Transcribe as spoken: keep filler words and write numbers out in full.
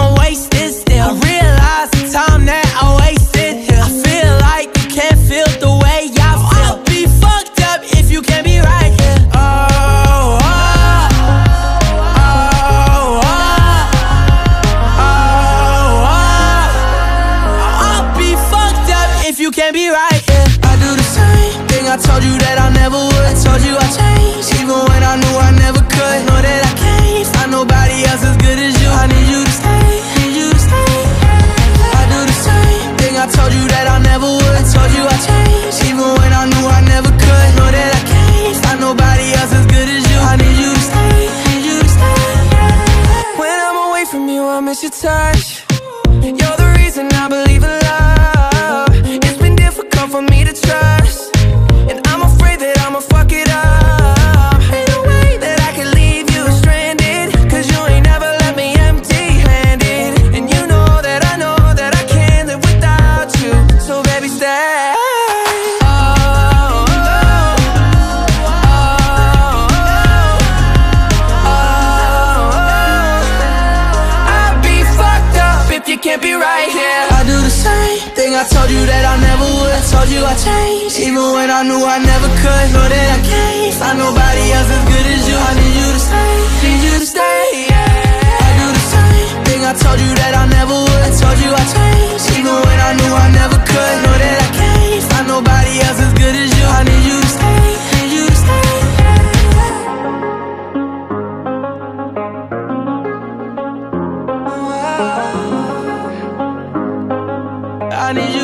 I'm wasted still. I realize the time that I wasted here. I feel like you can't feel the way I feel. I'll be fucked up if you can't be right here. Oh, can't be right, yeah. I do the same thing I told you that I never would. I told you I changed, even when I knew I never could. Know that I can't find nobody else as good as you. I need you to stay, need you to stay. I do the same thing I told you that I never would. I told you I changed, even when I knew I never could. Know that I can't find nobody else as good as you. I need you to stay, need you to stay. When I'm away from you, I miss your touch. You're the reason I believe in love. For me to trust, and I'm afraid that I'ma fuck it up. Ain't no way that I can leave you stranded, cause you ain't never left me empty-handed. And you know that I know that I can't live without you, so baby stay. Oh, oh, oh, oh, oh, oh, oh, oh, oh, oh. I'd be fucked up if you can't be right here. I do the same thing I told you that I never would. I told you I changed, even when I knew I never could. Know that I can't find nobody else as good as you. I need you to stay, need you to stay, yeah. I do the same thing I told you that I never would. I told you I changed, even when I knew I never could. Know that I can't find nobody else as good as you. I need you to stay, need you to stay, yeah. I need you.